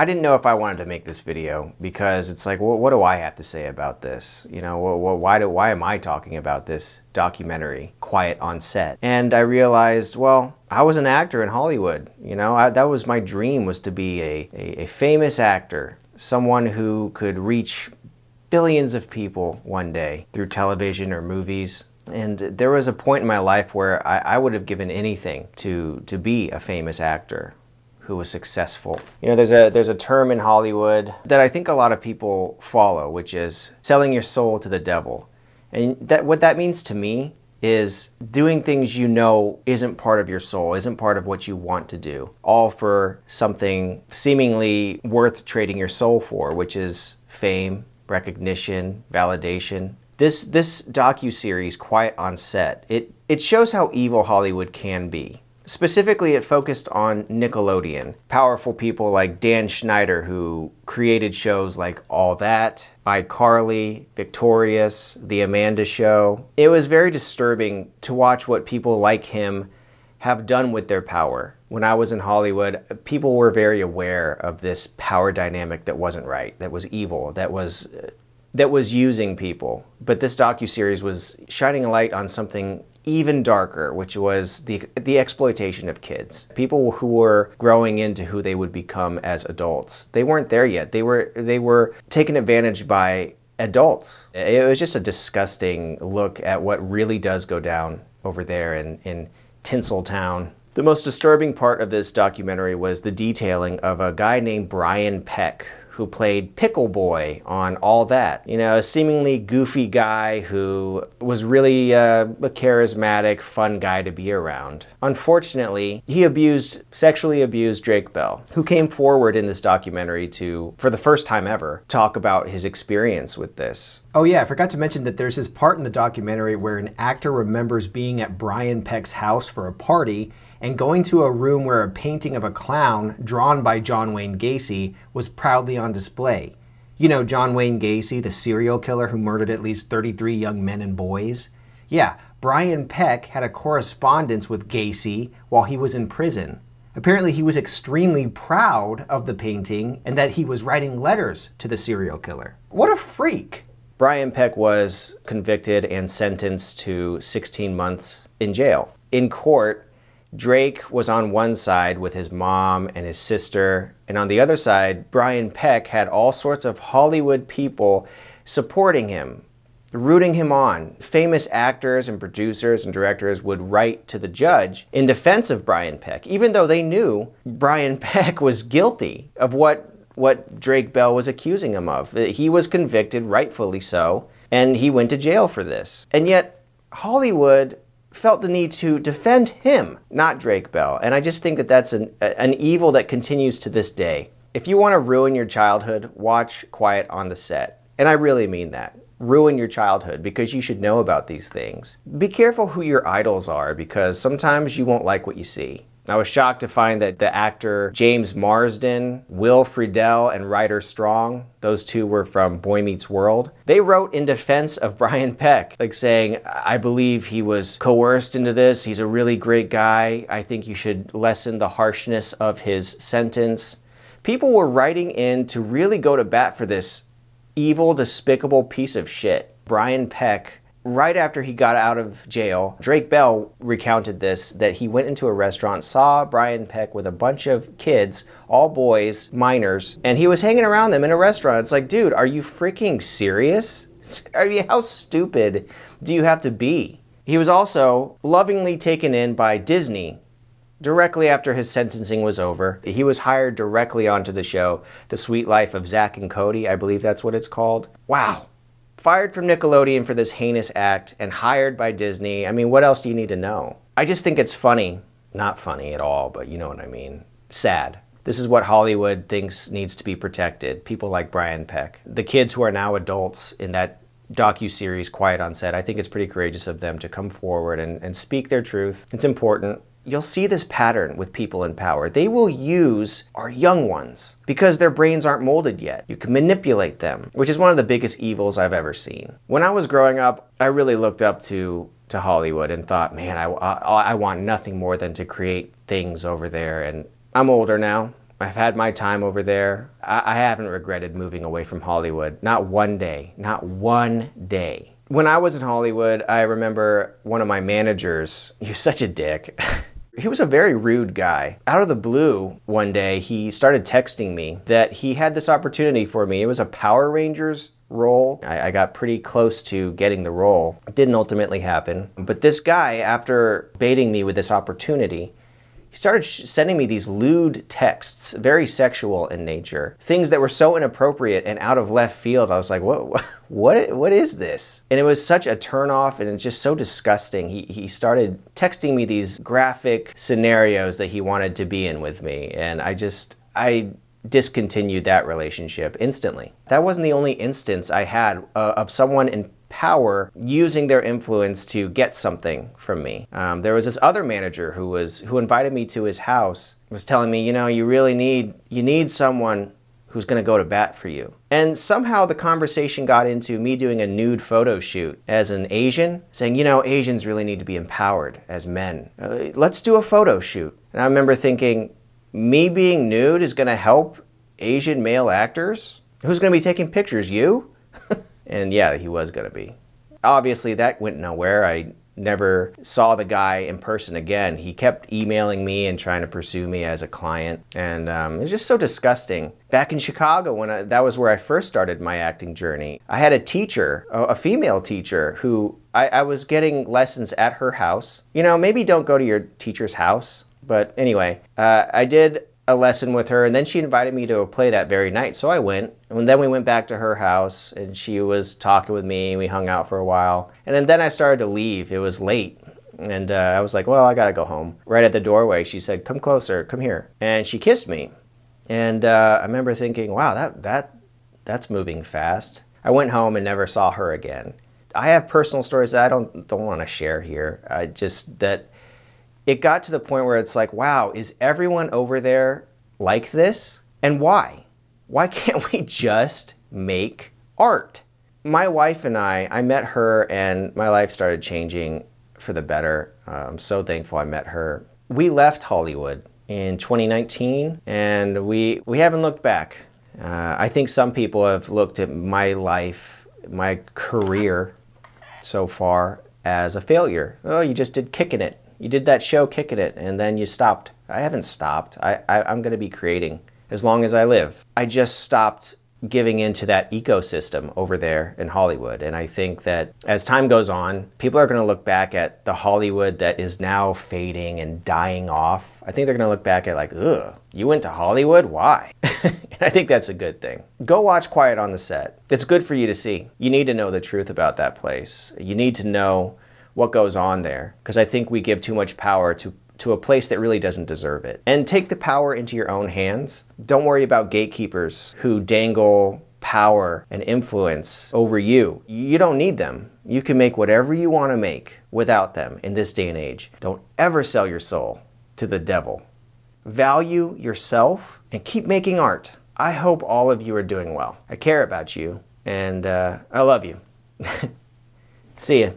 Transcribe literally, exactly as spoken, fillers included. I didn't know if I wanted to make this video because it's like, well, what do I have to say about this? You know, well, why do why am I talking about this documentary, Quiet On Set? And I realized, well, I was an actor in Hollywood. You know, I, that was my dream, was to be a, a, a famous actor, someone who could reach billions of people one day through television or movies. And there was a point in my life where I, I would have given anything to, to be a famous actor who was successful. You know, there's a, there's a term in Hollywood that I think a lot of people follow, which is selling your soul to the devil. And that, what that means to me is doing things you know isn't part of your soul, isn't part of what you want to do, all for something seemingly worth trading your soul for, which is fame, recognition, validation. This, this docuseries, Quiet On Set, it, it shows how evil Hollywood can be. Specifically, it focused on Nickelodeon. Powerful people like Dan Schneider, who created shows like All That, iCarly, Victorious, The Amanda Show. It was very disturbing to watch what people like him have done with their power. When I was in Hollywood, people were very aware of this power dynamic that wasn't right, that was evil, that was... that was using people. But this docuseries was shining a light on something even darker, which was the, the exploitation of kids. People who were growing into who they would become as adults. They weren't there yet. They were, they were taken advantage by adults. It was just a disgusting look at what really does go down over there in, in Tinseltown. The most disturbing part of this documentary was the detailing of a guy named Brian Peck, who played Pickle Boy on All That. You know, a seemingly goofy guy who was really uh, a charismatic, fun guy to be around. Unfortunately, he abused, sexually abused Drake Bell, who came forward in this documentary to, for the first time ever, talk about his experience with this. Oh yeah, I forgot to mention that there's this part in the documentary where an actor remembers being at Brian Peck's house for a party and going to a room where a painting of a clown drawn by John Wayne Gacy was proudly on display. You know, John Wayne Gacy, the serial killer who murdered at least thirty-three young men and boys? Yeah, Brian Peck had a correspondence with Gacy while he was in prison. Apparently he was extremely proud of the painting and that he was writing letters to the serial killer. What a freak! Brian Peck was convicted and sentenced to sixteen months in jail. In court, Drake was on one side with his mom and his sister, and on the other side, Brian Peck had all sorts of Hollywood people supporting him, rooting him on. Famous actors and producers and directors would write to the judge in defense of Brian Peck, even though they knew Brian Peck was guilty of what, what Drake Bell was accusing him of. He was convicted, rightfully so, and he went to jail for this. And yet, Hollywood felt the need to defend him, not Drake Bell. And I just think that that's an, an evil that continues to this day. If you want to ruin your childhood, watch Quiet on the Set. And I really mean that. Ruin your childhood, because you should know about these things. Be careful who your idols are, because sometimes you won't like what you see. I was shocked to find that the actor James Marsden, Will Friedel, and Ryder Strong, those two were from Boy Meets World, they wrote in defense of Brian Peck, like saying, I believe he was coerced into this, he's a really great guy, I think you should lessen the harshness of his sentence. People were writing in to really go to bat for this evil, despicable piece of shit. Brian Peck, right after he got out of jail, Drake Bell recounted this, that he went into a restaurant, saw Brian Peck with a bunch of kids, all boys, minors, and he was hanging around them in a restaurant. It's like, dude, are you freaking serious? I mean, how stupid do you have to be? He was also lovingly taken in by Disney directly after his sentencing was over. He was hired directly onto the show, The Suite Life of Zack and Cody, I believe that's what it's called. Wow. Fired from Nickelodeon for this heinous act and hired by Disney. I mean, what else do you need to know? I just think it's funny. Not funny at all, but you know what I mean. Sad. This is what Hollywood thinks needs to be protected. People like Brian Peck. The kids who are now adults in that docuseries, Quiet on Set, I think it's pretty courageous of them to come forward and, and speak their truth. It's important. You'll see this pattern with people in power. They will use our young ones because their brains aren't molded yet. You can manipulate them, which is one of the biggest evils I've ever seen. When I was growing up, I really looked up to, to Hollywood and thought, man, I, I, I want nothing more than to create things over there. And I'm older now. I've had my time over there. I, I haven't regretted moving away from Hollywood. Not one day, not one day. When I was in Hollywood, I remember one of my managers, he was such a dick. He was a very rude guy. Out of the blue, one day, he started texting me that he had this opportunity for me. It was a Power Rangers role. I, I got pretty close to getting the role. It didn't ultimately happen. But this guy, after baiting me with this opportunity, he started sh sending me these lewd texts, very sexual in nature, things that were so inappropriate and out of left field. I was like, what, what, what is this? And it was such a turnoff, and it's just so disgusting. He, he started texting me these graphic scenarios that he wanted to be in with me, and I just, I discontinued that relationship instantly. That wasn't the only instance I had uh, of someone in power using their influence to get something from me. Um, there was this other manager who was who invited me to his house, was telling me, you know, you really need you need someone who's gonna go to bat for you. And somehow the conversation got into me doing a nude photo shoot as an Asian, saying, you know, Asians really need to be empowered as men. Uh, let's do a photo shoot. And I remember thinking, me being nude is gonna help Asian male actors? Who's gonna be taking pictures, you? And yeah, he was gonna be. Obviously that went nowhere. I never saw the guy in person again. He kept emailing me and trying to pursue me as a client. And um, it was just so disgusting. Back in Chicago, when I, that was where I first started my acting journey, I had a teacher, a female teacher, who I, I was getting lessons at her house. You know, maybe don't go to your teacher's house. But anyway, uh, I did a lesson with her, and then she invited me to a play that very night, so I went, and then we went back to her house, and she was talking with me, and we hung out for a while, and then I started to leave. It was late, and uh, I was like, well, I gotta go home. Right at the doorway, she said, come closer, come here, and she kissed me, and uh, I remember thinking, wow, that, that, that's moving fast. I went home and never saw her again. I have personal stories that I don't, don't want to share here. I just, that it got to the point where it's like, wow, is everyone over there like this? And why? Why can't we just make art? My wife and I, I met her and my life started changing for the better. Uh, I'm so thankful I met her. We left Hollywood in twenty nineteen and we, we haven't looked back. Uh, I think some people have looked at my life, my career so far as a failure. Oh, you just did Kicking It. You did that show, Kicking It, and then you stopped. I haven't stopped. I, I, I'm gonna be creating as long as I live. I just stopped giving into that ecosystem over there in Hollywood. And I think that as time goes on, people are gonna look back at the Hollywood that is now fading and dying off. I think they're gonna look back at like, ugh, you went to Hollywood? Why? And I think that's a good thing. Go watch Quiet on the Set. It's good for you to see. You need to know the truth about that place. You need to know what goes on there, because I think we give too much power to, to a place that really doesn't deserve it. And take the power into your own hands. Don't worry about gatekeepers who dangle power and influence over you. You don't need them. You can make whatever you want to make without them in this day and age. Don't ever sell your soul to the devil. Value yourself and keep making art. I hope all of you are doing well. I care about you, and uh, I love you. See ya.